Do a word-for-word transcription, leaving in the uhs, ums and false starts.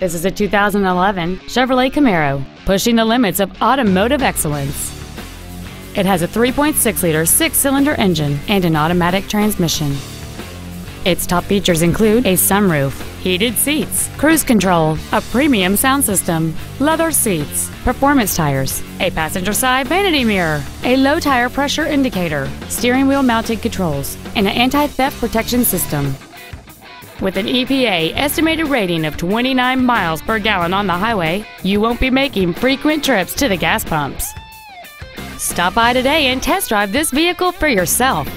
This is a two thousand eleven Chevrolet Camaro, pushing the limits of automotive excellence. It has a three point six liter six-cylinder engine and an automatic transmission. Its top features include a sunroof, heated seats, cruise control, a premium sound system, leather seats, performance tires, a passenger side vanity mirror, a low tire pressure indicator, steering wheel mounted controls, and an anti-theft protection system. With an E P A estimated rating of twenty-nine miles per gallon on the highway, you won't be making frequent trips to the gas pumps. Stop by today and test drive this vehicle for yourself.